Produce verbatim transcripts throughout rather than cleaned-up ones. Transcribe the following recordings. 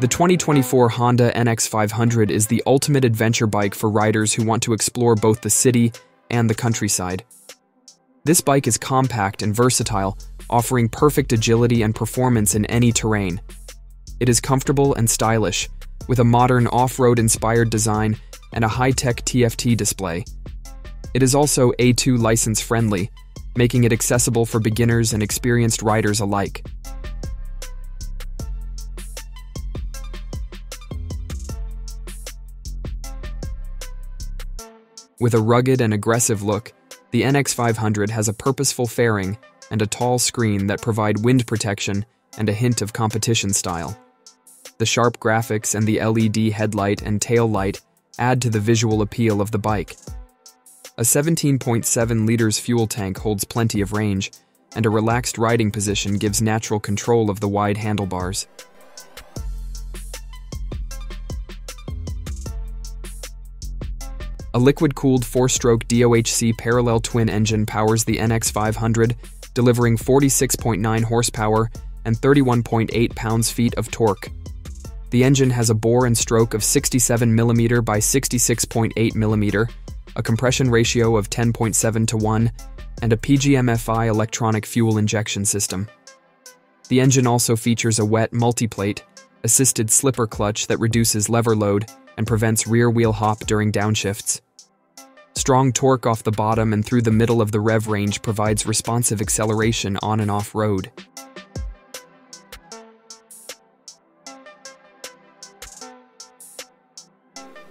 The twenty twenty-four Honda N X five hundred is the ultimate adventure bike for riders who want to explore both the city and the countryside. This bike is compact and versatile, offering perfect agility and performance in any terrain. It is comfortable and stylish, with a modern off-road-inspired design and a high-tech T F T display. It is also A two license-friendly, making it accessible for beginners and experienced riders alike. With a rugged and aggressive look, the N X five hundred has a purposeful fairing and a tall screen that provide wind protection and a hint of competition style. The sharp graphics and the L E D headlight and tail light add to the visual appeal of the bike. A seventeen point seven liters fuel tank holds plenty of range, and a relaxed riding position gives natural control of the wide handlebars. A liquid-cooled four-stroke D O H C parallel twin engine powers the N X five hundred, delivering forty-six point nine horsepower and thirty-one point eight pounds-feet of torque. The engine has a bore and stroke of sixty-seven millimeters by sixty-six point eight millimeters, a compression ratio of ten point seven to one, and a P G M F I electronic fuel injection system. The engine also features a wet multiplate, assisted slipper clutch that reduces lever load and prevents rear wheel hop during downshifts. Strong torque off the bottom and through the middle of the rev range provides responsive acceleration on and off road.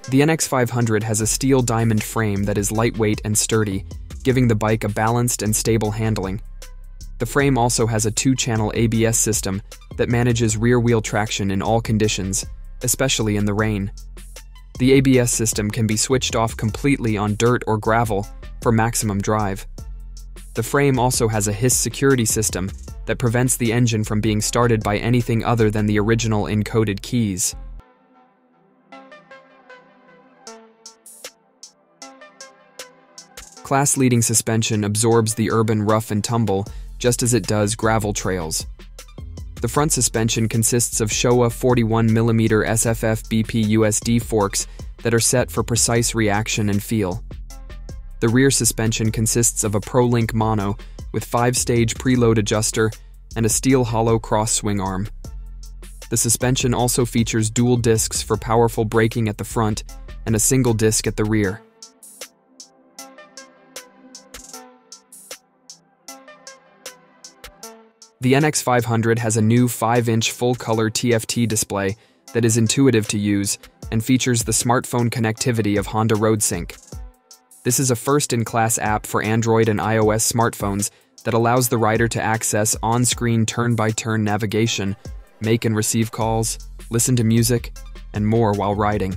The N X five hundred has a steel diamond frame that is lightweight and sturdy, giving the bike a balanced and stable handling. The frame also has a two-channel A B S system that manages rear-wheel traction in all conditions, especially in the rain. The A B S system can be switched off completely on dirt or gravel for maximum drive. The frame also has a hiss security system that prevents the engine from being started by anything other than the original encoded keys. Class-leading suspension absorbs the urban rough and tumble just as it does gravel trails. The front suspension consists of Showa forty-one millimeter S F F B P U S D forks that are set for precise reaction and feel. The rear suspension consists of a ProLink mono with five-stage preload adjuster and a steel hollow cross-swing arm. The suspension also features dual discs for powerful braking at the front and a single disc at the rear. The N X five hundred has a new five-inch full-color T F T display that is intuitive to use and features the smartphone connectivity of Honda RoadSync. This is a first-in-class app for Android and iOS smartphones that allows the rider to access on-screen turn-by-turn navigation, make and receive calls, listen to music, and more while riding.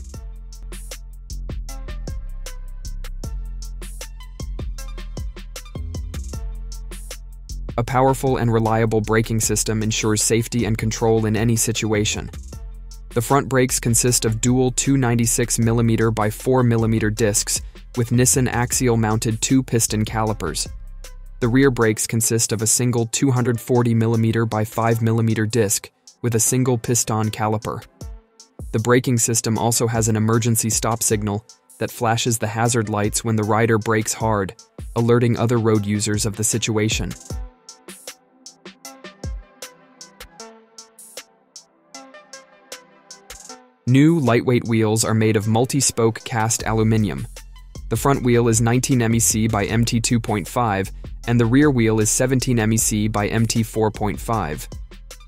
A powerful and reliable braking system ensures safety and control in any situation. The front brakes consist of dual two ninety-six millimeter by four millimeter discs with Nissin axial-mounted two-piston calipers. The rear brakes consist of a single two forty millimeter by five millimeter disc with a single piston caliper. The braking system also has an emergency stop signal that flashes the hazard lights when the rider brakes hard, alerting other road users of the situation. New lightweight wheels are made of multi-spoke cast aluminium. The front wheel is nineteen M E C by M T two point five, and the rear wheel is seventeen M E C by M T four point five.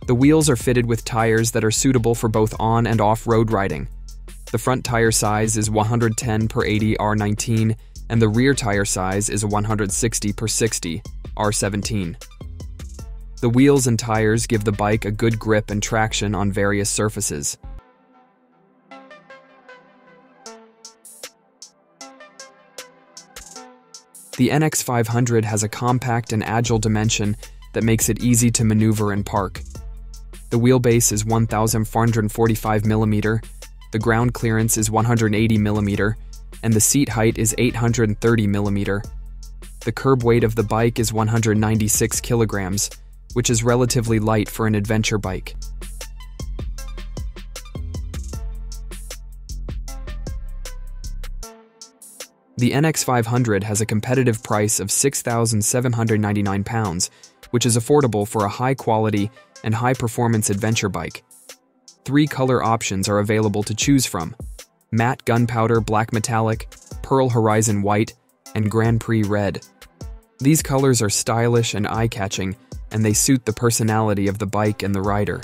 The wheels are fitted with tires that are suitable for both on and off-road riding. The front tire size is one hundred ten per eighty R nineteen, and the rear tire size is one hundred sixty per sixty R seventeen. The wheels and tires give the bike a good grip and traction on various surfaces. The N X five hundred has a compact and agile dimension that makes it easy to maneuver and park. The wheelbase is one thousand four hundred forty-five millimeters, the ground clearance is one hundred eighty millimeters, and the seat height is eight hundred thirty millimeters. The curb weight of the bike is one hundred ninety-six kilograms, which is relatively light for an adventure bike. The N X five hundred has a competitive price of six thousand seven hundred ninety-nine pounds, which is affordable for a high-quality and high-performance adventure bike. Three color options are available to choose from: matte gunpowder black metallic, pearl horizon white, and Grand Prix red. These colors are stylish and eye-catching, and they suit the personality of the bike and the rider.